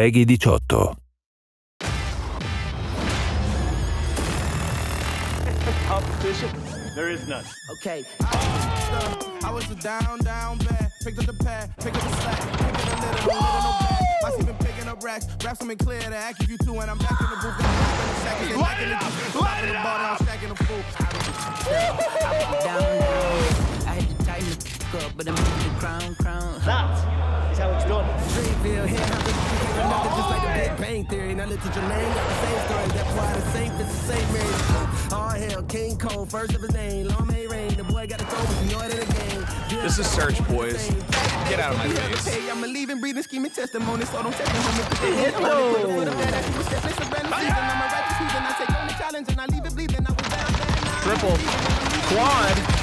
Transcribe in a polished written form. Peggy 18. There is none. Okay. I was down bad. Picked up the pad, picked up the slack, picked up the little. I see been picking up racks, wraps them in clear to act if you two, and I'm back in the booth. I had to tighten the up, but I'm the crown. That is how it's done. Dreamville here, nothing just like the Big Bang Theory. Now listen to Jermaine, got the same story. That's why the same is the same marriage. All hell, King Cole, first of his name. Long may rain, the boy got a throw with the order of the game. This is Search, boys. Get out of my face. I'm a leaving, breathing, scheming testimony, so don't take me home. Triple. Quad.